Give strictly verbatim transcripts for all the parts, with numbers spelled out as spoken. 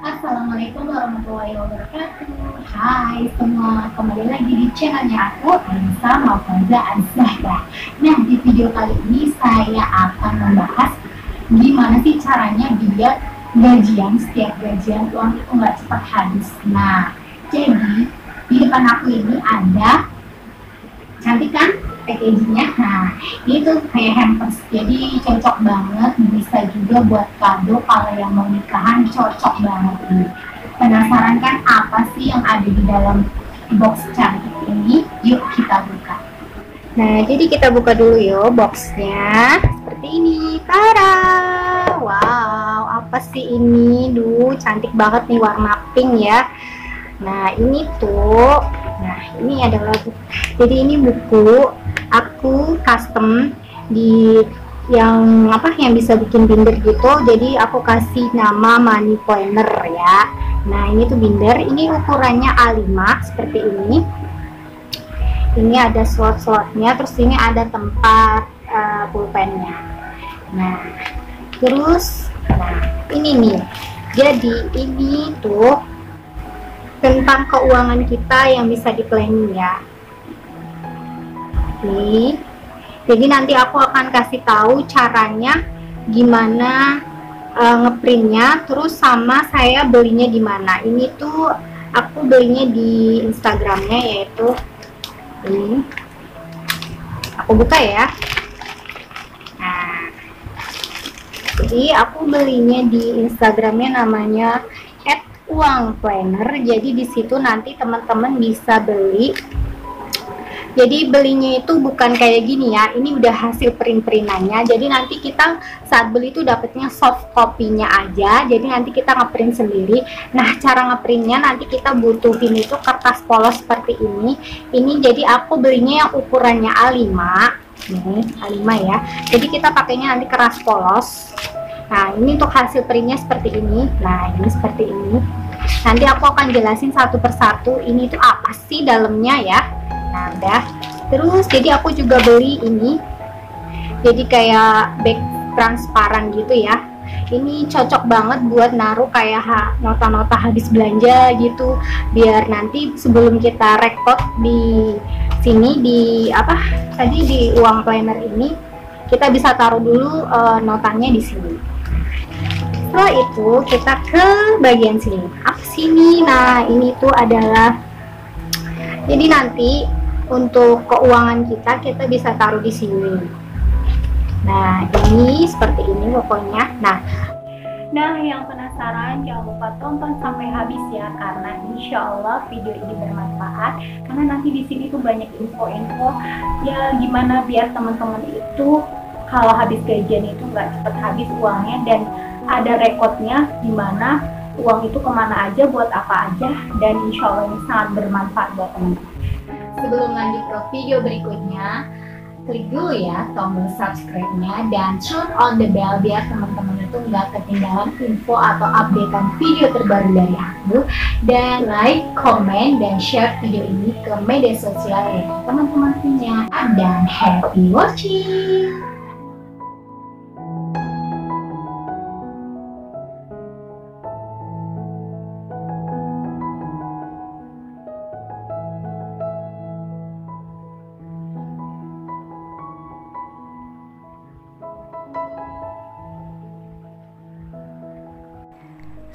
Assalamualaikum warahmatullahi wabarakatuh. Hai semua, kembali lagi di channelnya aku, Ayesha Mafaza Azzahra. Nah, di video kali ini saya akan membahas gimana sih caranya biar gajian, setiap gajian uang itu nggak cepat habis. Nah, jadi di depan aku ini ada, cantik kan packagingnya? Nah, itu kayak hampers, jadi cocok banget, bisa juga buat kado kalau yang mau nikahan, cocok banget ini. Penasaran kan apa sih yang ada di dalam box cantik ini? Yuk kita buka. Nah, jadi kita buka dulu yuk boxnya. Seperti ini, tara. Wow, apa sih ini? Duh, cantik banget nih, warna pink ya. Nah, ini tuh, nah ini adalah buku. Jadi ini buku aku custom di yang apa yang bisa bikin binder gitu, jadi aku kasih nama money planner ya. Nah, ini tuh binder, ini ukurannya A lima seperti ini. Ini ada slot-slotnya, terus ini ada tempat uh, pulpennya. Nah, terus nah ini nih, jadi ini tuh tentang keuangan kita yang bisa di planning ya. Nih, jadi nanti aku akan kasih tahu caranya gimana e, ngeprintnya, terus sama saya belinya di mana. Ini tuh aku belinya di Instagramnya, yaitu ini. Aku buka ya. Nah, jadi aku belinya di Instagramnya, namanya Uang Planner. Jadi di situ nanti teman-teman bisa beli. Jadi belinya itu bukan kayak gini ya, ini udah hasil print-printannya. Jadi nanti kita saat beli itu dapatnya soft copy-nya aja. Jadi nanti kita ngeprint sendiri. Nah, cara ngeprintnya nanti kita butuhin itu kertas polos seperti ini. Ini jadi aku belinya yang ukurannya A lima. Nih, A lima ya. Jadi kita pakainya nanti kertas polos. Nah, ini untuk hasil printnya seperti ini. Nah, ini seperti ini. Nanti aku akan jelasin satu persatu ini itu apa sih dalamnya ya. Nah, udah. Terus jadi aku juga beli ini. Jadi kayak bag transparan gitu ya. Ini cocok banget buat naruh kayak nota-nota habis belanja gitu. Biar nanti sebelum kita record di sini di apa? Tadi di Uang Planner ini kita bisa taruh dulu uh, notanya di sini. Setelah itu kita ke bagian sini. Apa sini? Nah, ini tuh adalah, jadi nanti untuk keuangan kita kita bisa taruh di sini. Nah, ini seperti ini pokoknya. Nah, nah yang penasaran jangan lupa tonton sampai habis ya, karena insya Allah video ini bermanfaat. Karena nanti di sini tuh banyak info-info ya gimana biar teman-teman itu kalau habis gajian itu nggak cepat habis uangnya, dan ada rekodnya dimana uang itu kemana aja, buat apa aja, dan insya Allah ini sangat bermanfaat buat teman-teman. Sebelum lanjut ke video berikutnya, klik dulu ya tombol subscribe-nya dan turn on the bell biar teman-teman itu nggak ketinggalan info atau updatean video terbaru dari aku. Dan like, comment, dan share video ini ke media sosial yang teman-teman punya. Dan happy watching!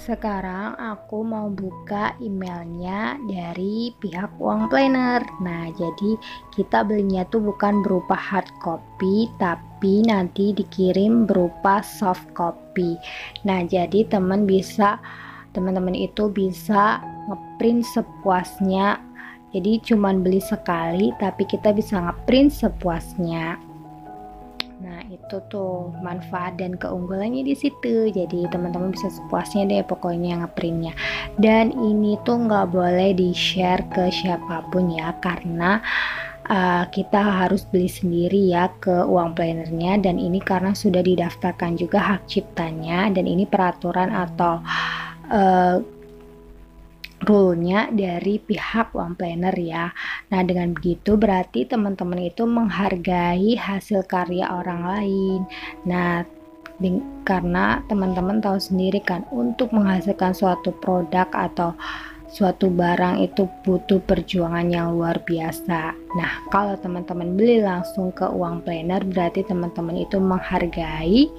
Sekarang aku mau buka emailnya dari pihak Uang Planner. Nah, jadi kita belinya tuh bukan berupa hard copy, tapi nanti dikirim berupa soft copy. Nah, jadi teman bisa teman-teman itu bisa ngeprint sepuasnya. Jadi cuman beli sekali, tapi kita bisa ngeprint sepuasnya. Nah, itu tuh manfaat dan keunggulannya di situ. Jadi teman-teman bisa sepuasnya deh pokoknya ngeprintnya. Dan ini tuh nggak boleh di-share ke siapapun ya, karena uh, kita harus beli sendiri ya ke Uang Planner-nya. Dan ini karena sudah didaftarkan juga hak ciptanya, dan ini peraturan atau uh, rule-nya dari pihak Uang Planner ya. Nah, dengan begitu berarti teman-teman itu menghargai hasil karya orang lain. Nah, karena teman-teman tahu sendiri kan, untuk menghasilkan suatu produk atau suatu barang itu butuh perjuangan yang luar biasa. Nah, kalau teman-teman beli langsung ke Uang Planner, berarti teman-teman itu menghargai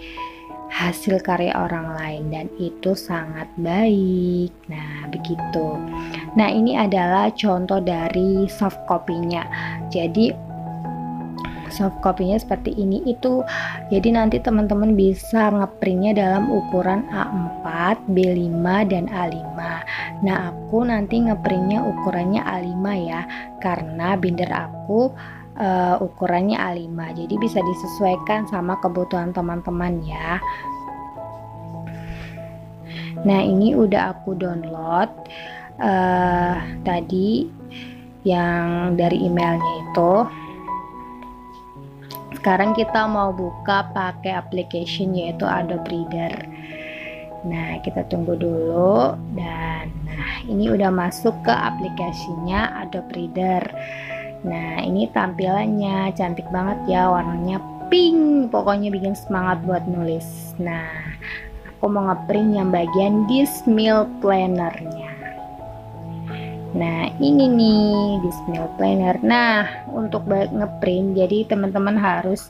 hasil karya orang lain, dan itu sangat baik. Nah, begitu. Nah, ini adalah contoh dari soft copy-nya. Jadi soft copy-nya seperti ini itu. Jadi nanti teman-teman bisa ngeprintnya dalam ukuran A empat, B lima, dan A lima. Nah, aku nanti ngeprintnya ukurannya A lima ya, karena binder aku Uh, ukurannya A lima, jadi bisa disesuaikan sama kebutuhan teman-teman ya. Nah, ini udah aku download uh, tadi yang dari emailnya itu. Sekarang kita mau buka pakai application yaitu Adobe Reader. Nah, kita tunggu dulu, dan nah, ini udah masuk ke aplikasinya Adobe Reader. Nah, ini tampilannya cantik banget ya, warnanya pink, pokoknya bikin semangat buat nulis. Nah, aku mau ngeprint yang bagian di meal planner-nya. Nah, ini nih di meal planner. Nah, untuk ngeprint, jadi teman-teman harus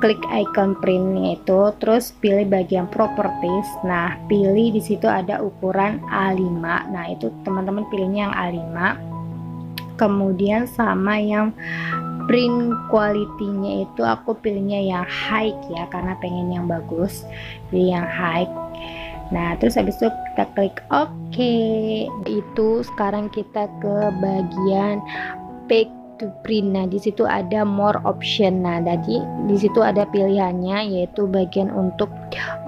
klik icon print itu, terus pilih bagian properties. Nah, pilih di situ ada ukuran A lima. Nah, itu teman-teman pilihnya yang A lima. Kemudian sama yang print quality-nya itu aku pilihnya yang high ya, karena pengen yang bagus, pilih yang high. Nah, terus habis itu kita klik OK. Itu sekarang kita ke bagian pick to print. Nah, di situ ada more option. Nah, jadi di situ ada pilihannya yaitu bagian untuk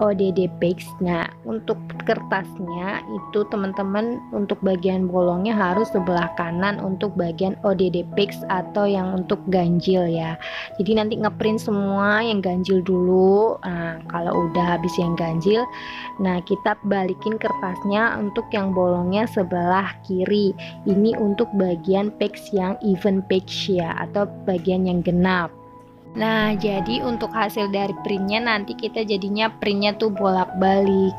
O D D page. Nah, untuk kertasnya itu teman-teman untuk bagian bolongnya harus sebelah kanan untuk bagian O D D page atau yang untuk ganjil ya. Jadi nanti ngeprint semua yang ganjil dulu. Nah, kalau udah habis yang ganjil, nah kita balikin kertasnya untuk yang bolongnya sebelah kiri. Ini untuk bagian page yang even page ya, atau bagian yang genap. Nah, jadi untuk hasil dari printnya nanti kita jadinya printnya tuh bolak-balik.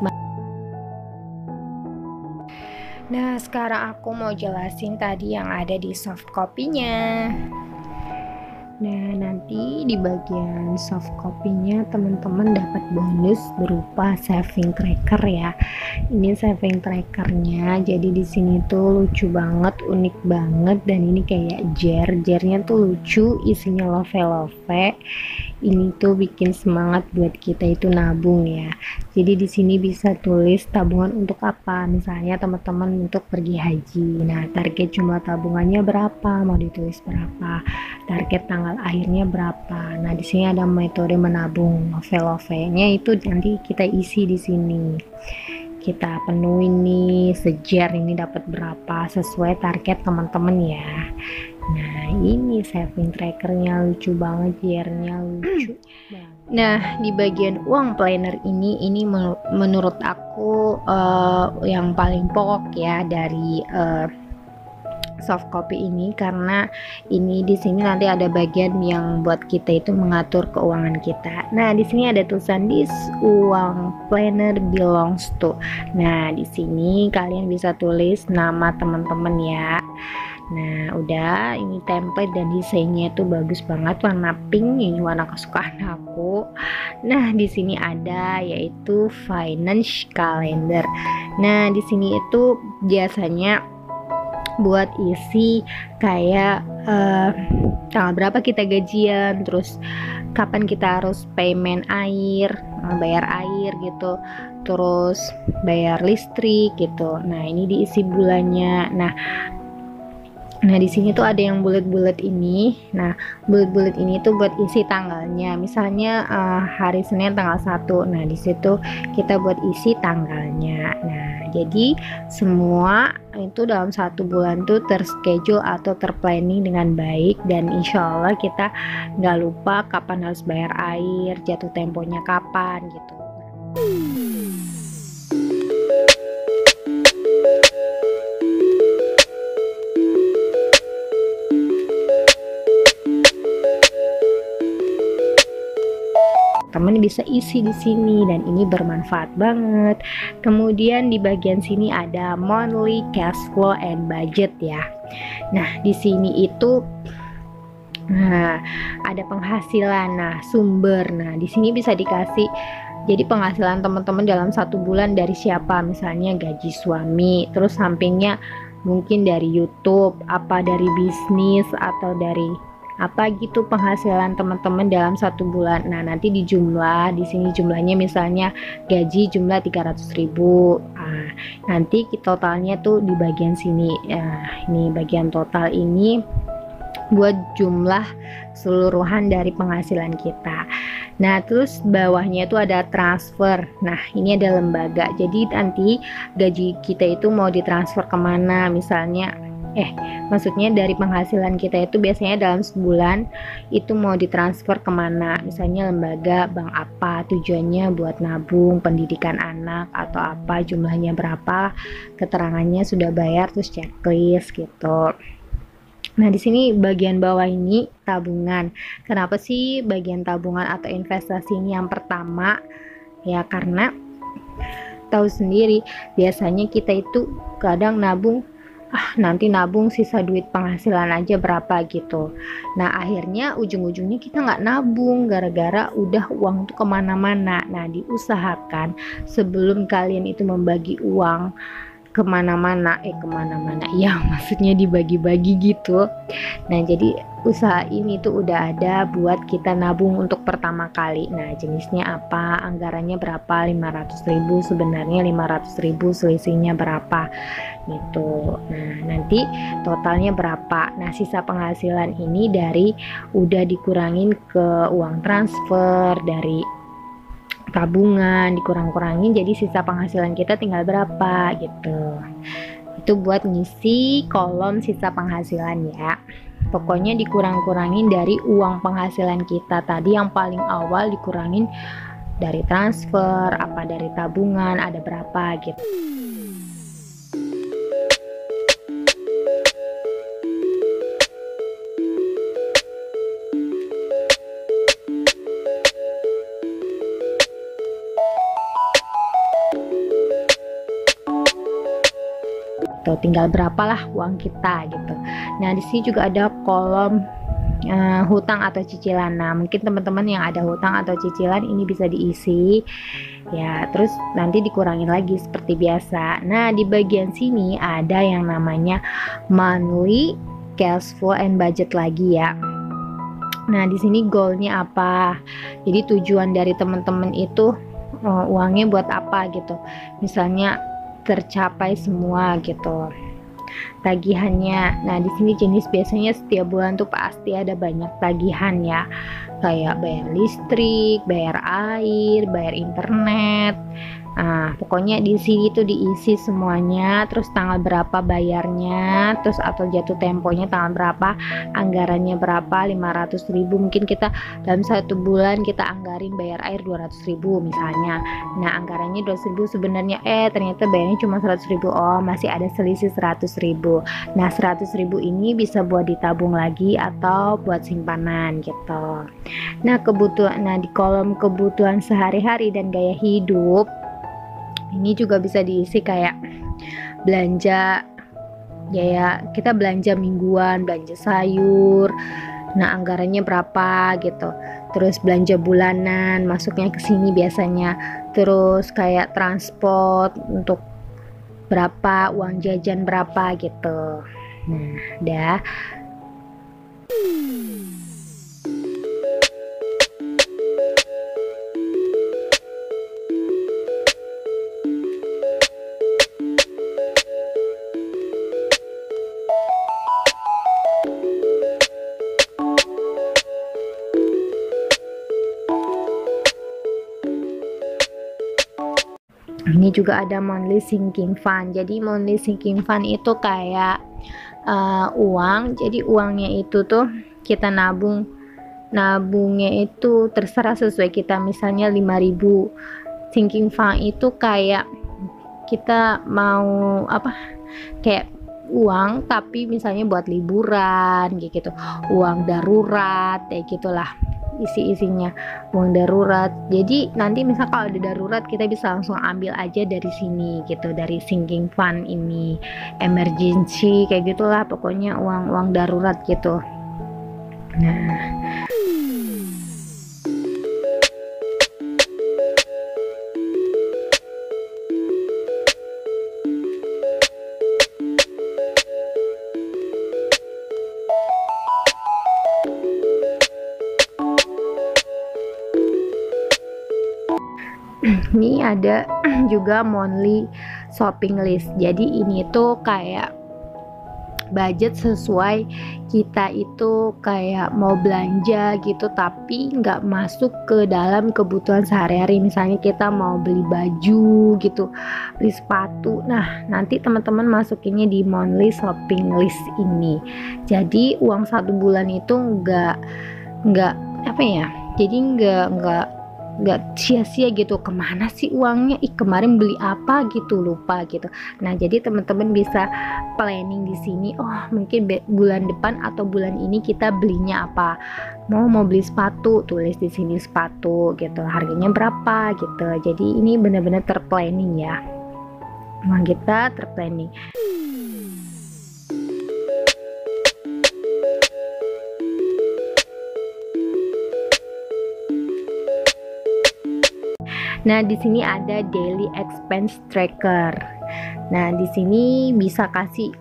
Nah, sekarang aku mau jelasin tadi yang ada di soft copy-nya. Nah, nanti di bagian soft copy-nya teman-teman dapat bonus berupa saving tracker ya. Ini saving tracker-nya. Jadi di sini tuh lucu banget, unik banget, dan ini kayak jar. Jarnya tuh lucu, isinya love-love. Ini tuh bikin semangat buat kita itu nabung ya. Jadi di sini bisa tulis tabungan untuk apa, misalnya teman-teman untuk pergi haji. Nah, target jumlah tabungannya berapa, mau ditulis berapa, target tanggal akhirnya berapa. Nah, di sini ada metode menabung, novel-novelnya itu nanti kita isi di sini. Kita penuhi nih, sejar ini dapat berapa sesuai target teman-teman ya. Nah, ini saving trackernya lucu banget, jarnya lucu. Nah, di bagian Uang Planner ini ini menurut aku uh, yang paling pokok ya dari uh, soft copy ini, karena ini di sini nanti ada bagian yang buat kita itu mengatur keuangan kita. Nah, di sini ada tulisan "This Uang Planner belongs to". Nah, di sini kalian bisa tulis nama teman-teman ya. Nah udah, ini template dan desainnya itu bagus banget, warna pink, ini warna kesukaan aku. Nah di sini ada yaitu finance calendar. Nah di sini itu biasanya buat isi kayak uh, tanggal berapa kita gajian, terus kapan kita harus payment air, bayar air gitu, terus bayar listrik gitu. Nah ini diisi bulannya. Nah Nah di sini tuh ada yang bulat-bulat ini. Nah bulat-bulat ini tuh buat isi tanggalnya. Misalnya uh, hari Senin tanggal satu. Nah di situ kita buat isi tanggalnya. Nah jadi semua itu dalam satu bulan tuh terschedule atau terplanning dengan baik, dan insya Allah kita nggak lupa kapan harus bayar air, jatuh temponya kapan gitu. Teman bisa isi di sini dan ini bermanfaat banget. Kemudian di bagian sini ada monthly cash flow and budget ya. Nah di sini itu nah, ada penghasilan, nah sumber. Nah di sini bisa dikasih jadi penghasilan teman-teman dalam satu bulan dari siapa, misalnya gaji suami, terus sampingnya mungkin dari YouTube, apa dari bisnis atau dari apa gitu penghasilan teman-teman dalam satu bulan. Nah nanti dijumlah di sini jumlahnya, misalnya gaji jumlah tiga ratus ribu. Nah, nanti totalnya tuh di bagian sini. Nah, ini bagian total ini buat jumlah seluruhan dari penghasilan kita. Nah terus bawahnya itu ada transfer. Nah ini ada lembaga. Jadi nanti gaji kita itu mau ditransfer kemana, misalnya eh maksudnya dari penghasilan kita itu biasanya dalam sebulan itu mau ditransfer kemana, misalnya lembaga bank apa, tujuannya buat nabung, pendidikan anak atau apa, jumlahnya berapa, keterangannya sudah bayar, terus checklist gitu. Nah di sini bagian bawah ini tabungan. Kenapa sih bagian tabungan atau investasi ini yang pertama ya, karena tahu sendiri biasanya kita itu kadang nabung, ah nanti nabung sisa duit penghasilan aja berapa gitu. Nah akhirnya ujung-ujungnya kita nggak nabung gara-gara udah uang tuh kemana-mana. Nah diusahakan sebelum kalian itu membagi uang kemana-mana eh kemana-mana ya maksudnya dibagi-bagi gitu. Nah jadi usaha ini tuh udah ada buat kita nabung untuk pertama kali. Nah jenisnya apa, anggarannya berapa, lima ratus ribu, sebenarnya lima ratus ribu selisihnya berapa gitu. Nah nanti totalnya berapa. Nah sisa penghasilan ini dari udah dikurangin ke uang transfer, dari tabungan dikurang-kurangin, jadi sisa penghasilan kita tinggal berapa gitu. Itu buat ngisi kolom sisa penghasilan ya. Pokoknya dikurang-kurangin dari uang penghasilan kita tadi yang paling awal, dikurangin dari transfer, apa dari tabungan ada berapa gitu. Tuh, tinggal berapalah uang kita gitu. Nah di sini juga ada kolom uh, hutang atau cicilan. Nah mungkin teman-teman yang ada hutang atau cicilan ini bisa diisi ya, terus nanti dikurangin lagi seperti biasa. Nah di bagian sini ada yang namanya monthly cash flow and budget lagi ya. Nah di sini goalnya apa, jadi tujuan dari teman-teman itu uh, uangnya buat apa gitu, misalnya tercapai semua gitu tagihannya. Nah di sini jenis biasanya setiap bulan tuh pasti ada banyak tagihan ya, kayak bayar listrik, bayar air, bayar internet. Nah, pokoknya di sini tuh diisi semuanya, terus tanggal berapa bayarnya, terus atau jatuh temponya tanggal berapa, anggarannya berapa, lima ratus ribu mungkin kita dalam satu bulan kita anggarin bayar air dua ratus ribu misalnya. Nah anggarannya dua ratus ribu sebenarnya, eh ternyata bayarnya cuma seratus ribu, oh masih ada selisih seratus ribu. Nah seratus ribu ini bisa buat ditabung lagi atau buat simpanan gitu. Nah kebutuhan, nah di kolom kebutuhan sehari-hari dan gaya hidup ini juga bisa diisi kayak belanja ya kita belanja mingguan, belanja sayur, nah anggarannya berapa gitu, terus belanja bulanan masuknya ke sini biasanya, terus kayak transport untuk berapa, uang jajan berapa gitu. Nah udah. Ini juga ada monthly sinking fund. Jadi monthly sinking fund itu kayak uh, uang. Jadi uangnya itu tuh kita nabung, nabungnya itu terserah sesuai kita. Misalnya lima ribu. Sinking fund itu kayak kita mau apa? Kayak uang tapi misalnya buat liburan kayak gitu. Uang darurat kayak gitulah. Isi-isinya uang darurat, jadi nanti misal kalau ada darurat kita bisa langsung ambil aja dari sini gitu, dari sinking fund ini, emergency kayak gitulah pokoknya, uang-uang darurat gitu. Nah ini ada juga monthly shopping list. Jadi ini tuh kayak budget sesuai kita itu kayak mau belanja gitu, tapi nggak masuk ke dalam kebutuhan sehari-hari. Misalnya kita mau beli baju gitu, beli sepatu. Nah nanti teman-teman masukinnya di monthly shopping list ini. Jadi uang satu bulan itu nggak nggak apa ya? Jadi nggak nggak nggak sia-sia gitu, kemana sih uangnya, ih kemarin beli apa gitu, lupa gitu. Nah jadi teman-teman bisa planning di sini, oh mungkin bulan depan atau bulan ini kita belinya apa, mau mau beli sepatu, tulis di sini sepatu gitu, harganya berapa gitu. Jadi ini benar-benar terplanning ya, uang kita terplanning. Nah, di sini ada daily expense tracker. Nah, di sini bisa kasih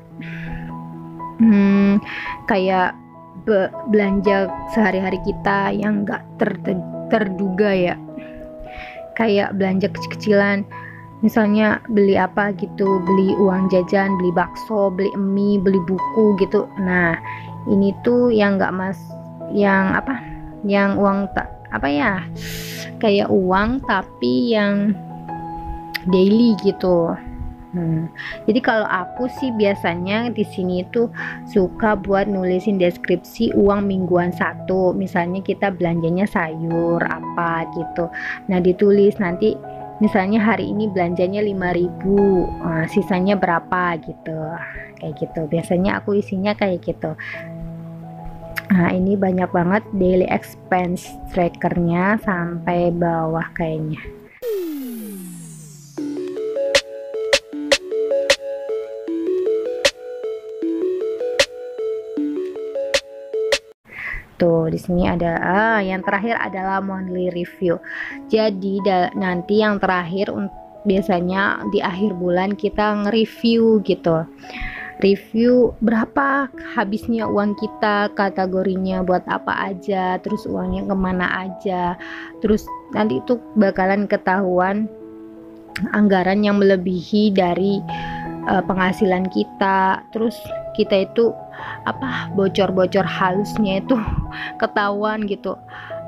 hmm, kayak be belanja sehari-hari kita yang nggak ter terduga ya. Kayak belanja kecil-kecilan, misalnya beli apa gitu, beli uang jajan, beli bakso, beli mie, beli buku gitu. Nah, ini tuh yang nggak mas, yang apa? Yang uang tak apa ya? Kayak uang tapi yang daily gitu. Hmm. Jadi kalau aku sih biasanya di sini tuh suka buat nulisin deskripsi uang mingguan satu. Misalnya kita belanjanya sayur apa gitu. Nah ditulis nanti misalnya hari ini belanjanya lima ribu, nah, sisanya berapa gitu. Kayak gitu. Biasanya aku isinya kayak gitu. Nah ini banyak banget daily expense trackernya sampai bawah kayaknya. Tuh di sini ada ah, yang terakhir adalah monthly review. Jadi nanti yang terakhir biasanya di akhir bulan kita nge-review gitu. Review berapa habisnya uang kita, kategorinya buat apa aja, terus uangnya kemana aja, terus nanti itu bakalan ketahuan anggaran yang melebihi dari uh, penghasilan kita. Terus kita itu apa, bocor-bocor halusnya itu ketahuan gitu.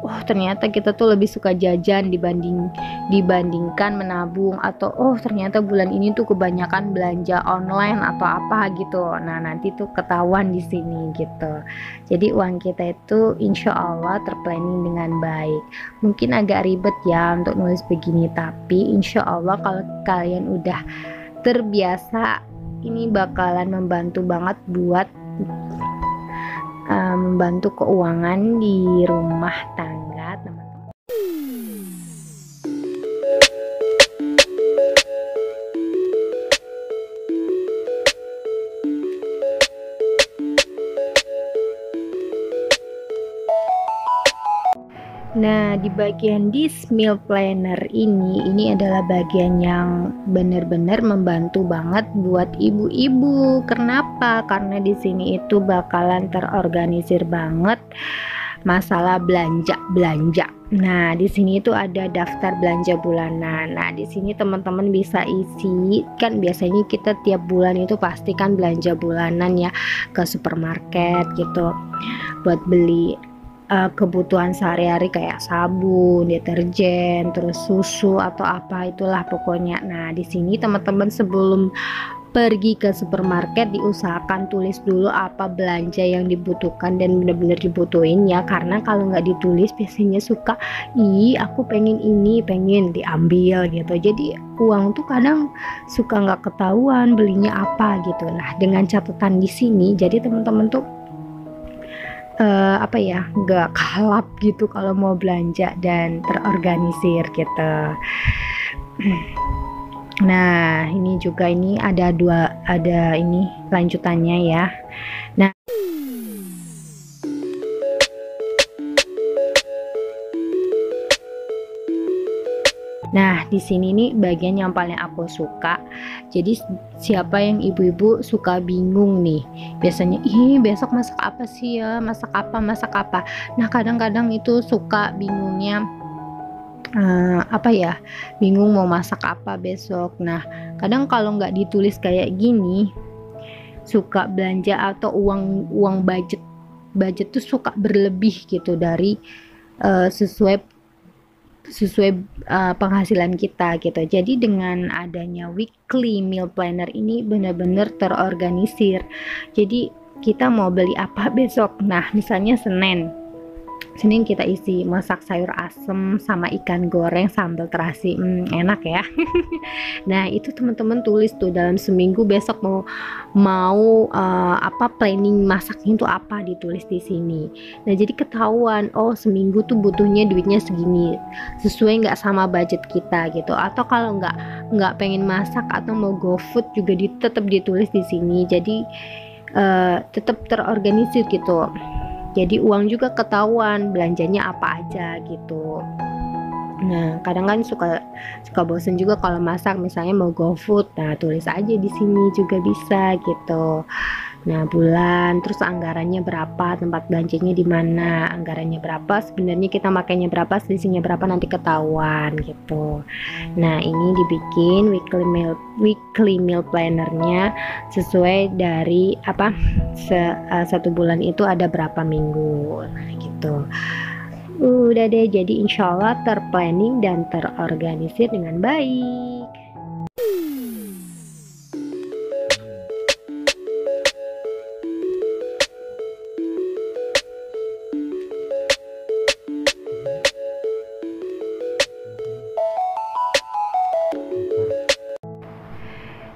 Oh ternyata kita tuh lebih suka jajan dibanding dibandingkan menabung, atau oh ternyata bulan ini tuh kebanyakan belanja online atau apa gitu. Nah nanti tuh ketahuan di sini gitu. Jadi uang kita itu insya Allah terplanning dengan baik. Mungkin agak ribet ya untuk nulis begini, tapi insya Allah kalau kalian udah terbiasa ini bakalan membantu banget buat Uh, membantu keuangan di rumah tangga teman-teman. Nah, di bagian this meal planner ini, ini adalah bagian yang benar-benar membantu banget buat ibu-ibu. Kenapa? Karena di sini itu bakalan terorganisir banget masalah belanja-belanja. Nah, di sini itu ada daftar belanja bulanan. Nah, di sini teman-teman bisa isi, kan biasanya kita tiap bulan itu pastikan belanja bulanan ya ke supermarket gitu buat beli uh, kebutuhan sehari-hari kayak sabun, deterjen, terus susu atau apa itulah pokoknya. Nah, di sini teman-teman sebelum pergi ke supermarket diusahakan tulis dulu apa belanja yang dibutuhkan dan benar-benar dibutuhin ya, karena kalau nggak ditulis biasanya suka ih aku pengen ini pengen diambil gitu, jadi uang tuh kadang suka nggak ketahuan belinya apa gitu. Nah, dengan catatan di sini jadi teman-teman tuh uh, apa ya nggak kalap gitu kalau mau belanja dan terorganisir gitu. Nah, ini juga ini ada dua ada ini lanjutannya ya. Nah, Nah, di sini nih bagian yang paling aku suka. Jadi siapa yang ibu-ibu suka bingung nih? Biasanya, "Ih, besok masak apa sih ya? Masak apa? Masak apa?" Nah, kadang-kadang itu suka bingungnya Uh, apa ya bingung mau masak apa besok. Nah, kadang kalau nggak ditulis kayak gini suka belanja atau uang uang budget budget tuh suka berlebih gitu dari uh, sesuai sesuai uh, penghasilan kita gitu. Jadi dengan adanya weekly meal planner ini benar-benar terorganisir. Jadi kita mau beli apa besok. Nah, misalnya Senin Senin kita isi masak sayur asem sama ikan goreng sambal terasi, hmm, enak ya. Nah, itu teman-teman tulis tuh dalam seminggu besok mau mau uh, apa planning masaknya itu apa ditulis di sini. Nah, jadi ketahuan oh seminggu tuh butuhnya duitnya segini, sesuai nggak sama budget kita gitu. Atau kalau nggak nggak pengen masak atau mau go food juga di, tetap ditulis di sini. Jadi uh, tetap terorganisir gitu. Jadi uang juga ketahuan belanjanya apa aja gitu. Nah, kadang kan suka suka bosen juga kalau masak, misalnya mau go food, nah tulis aja di sini juga bisa gitu. Nah, bulan, terus anggarannya berapa, tempat belanjanya di mana, anggarannya berapa, sebenarnya kita makainya berapa, selisihnya berapa nanti ketahuan gitu. Nah, ini dibikin weekly meal weekly meal planner-nya sesuai dari apa se, uh, satu bulan itu ada berapa minggu. Nah, gitu. Udah deh, jadi insya Allah terplanning dan terorganisir dengan baik.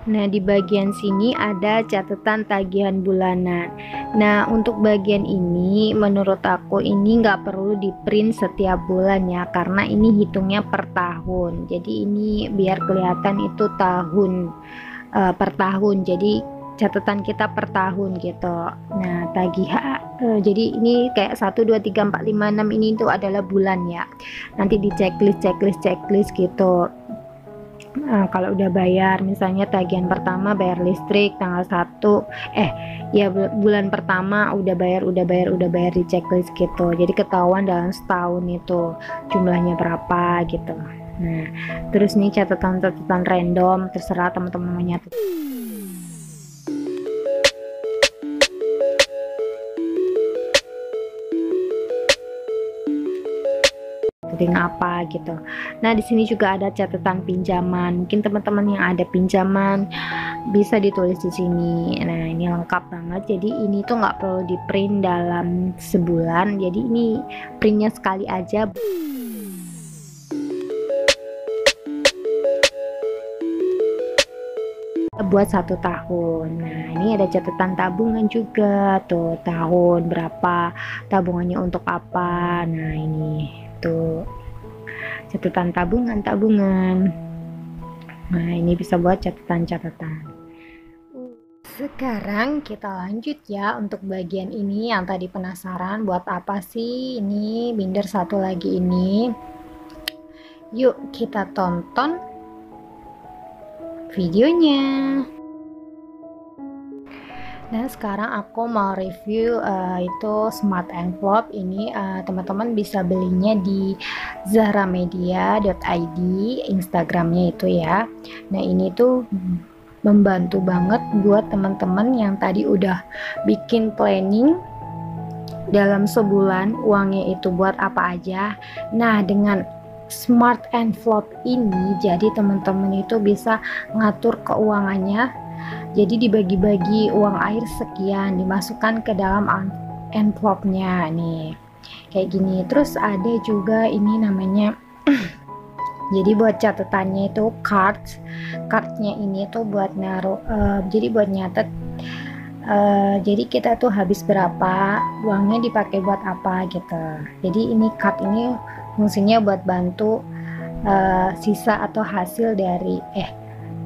Nah, di bagian sini ada catatan tagihan bulanan. Nah, untuk bagian ini menurut aku ini nggak perlu di print setiap bulan ya, karena ini hitungnya per tahun. Jadi ini biar kelihatan itu tahun uh, per tahun. Jadi catatan kita per tahun gitu. Nah, tagihan uh, jadi ini kayak satu dua tiga empat lima enam ini itu adalah bulan ya. Nanti di checklist checklist checklist gitu. Nah, kalau udah bayar misalnya tagihan pertama bayar listrik tanggal satu eh ya bulan pertama udah bayar udah bayar udah bayar di checklist gitu, jadi ketahuan dalam setahun itu jumlahnya berapa gitu. Nah, terus nih catatan-catatan random, terserah teman-teman mau nyatet. Apa gitu. Nah, di sini juga ada catatan pinjaman. Mungkin teman-teman yang ada pinjaman bisa ditulis di sini. Nah, ini lengkap banget. Jadi ini tuh nggak perlu di print dalam sebulan. Jadi ini printnya sekali aja. Buat satu tahun. Nah, ini ada catatan tabungan juga tuh, tahun berapa tabungannya untuk apa. Nah, ini tuh catatan tabungan-tabungan. Nah, ini bisa buat catatan-catatan. Sekarang kita lanjut ya untuk bagian ini yang tadi penasaran buat apa sih ini binder satu lagi ini. Yuk kita tonton videonya. Dan sekarang aku mau review uh, itu smart envelope ini. Teman-teman uh, bisa belinya di zahramedia dot i d Instagramnya itu ya. Nah ini tuh membantu banget buat teman-teman yang tadi udah bikin planning dalam sebulan uangnya itu buat apa aja. Nah dengan smart envelope ini jadi teman-teman itu bisa ngatur keuangannya. Jadi dibagi-bagi uang air sekian dimasukkan ke dalam envelope-nya nih. Kayak gini. Terus ada juga ini namanya jadi buat catatannya itu cards. Cardnya ini tuh buat naruh uh, jadi buat nyatet uh, jadi kita tuh habis berapa, uangnya dipakai buat apa gitu. Jadi ini card ini fungsinya buat bantu uh, sisa atau hasil dari eh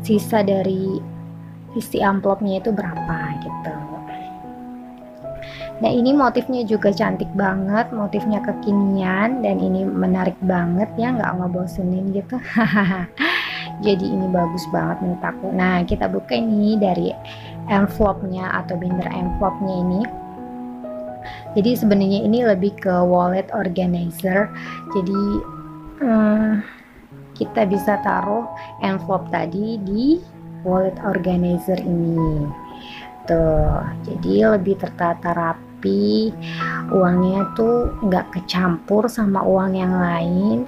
sisa dari isi amplopnya itu berapa gitu. Nah ini motifnya juga cantik banget, motifnya kekinian dan ini menarik banget ya, nggak ngebosenin gitu. Jadi ini bagus banget menurut aku. Nah kita buka ini dari envelope-nya atau binder envelope-nya ini. Jadi sebenarnya ini lebih ke wallet organizer. Jadi hmm, kita bisa taruh envelope tadi di wallet organizer ini tuh, jadi lebih tertata rapi, uangnya tuh nggak kecampur sama uang yang lain,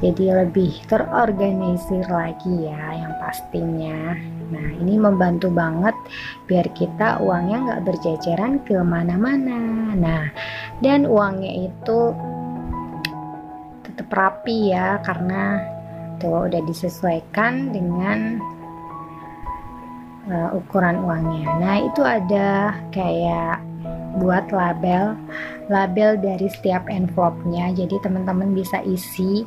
jadi lebih terorganisir lagi ya yang pastinya. Nah ini membantu banget biar kita uangnya nggak berjajaran kemana-mana. Nah dan uangnya itu tetap rapi ya karena tuh udah disesuaikan dengan Uh, ukuran uangnya. Nah itu ada kayak buat label label dari setiap envelope-nya. Jadi teman-teman bisa isi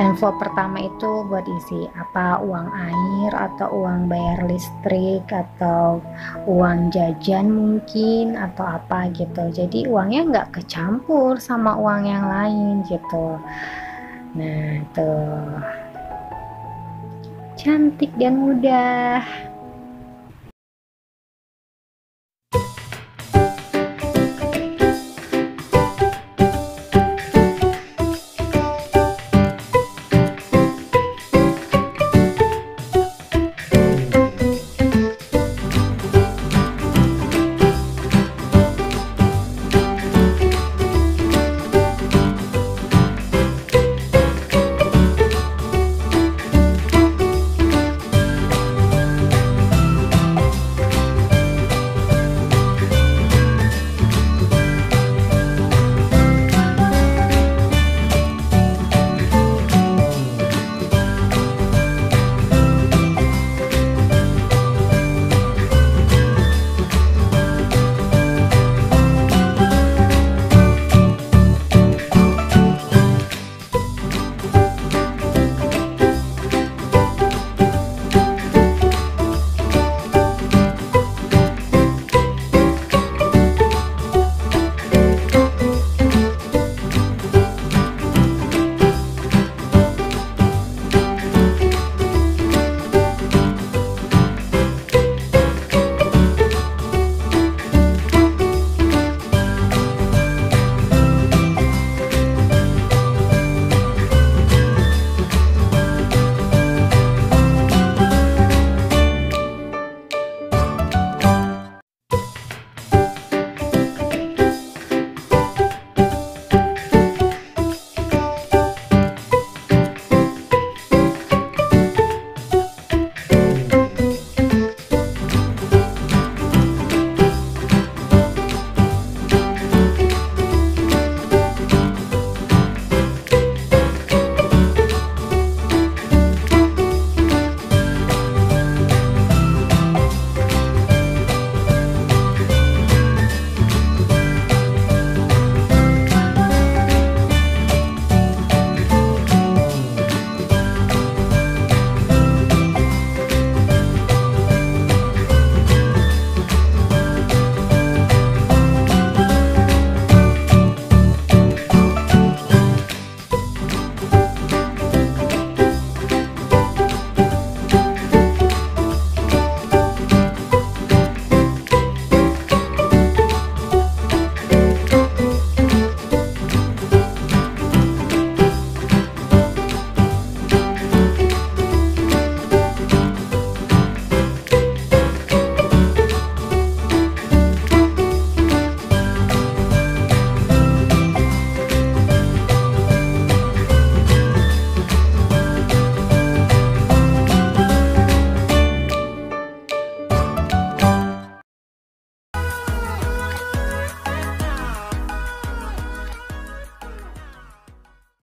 envelope pertama itu buat isi apa, uang air atau uang bayar listrik atau uang jajan mungkin atau apa gitu. Jadi uangnya nggak kecampur sama uang yang lain gitu. Nah tuh cantik dan mudah.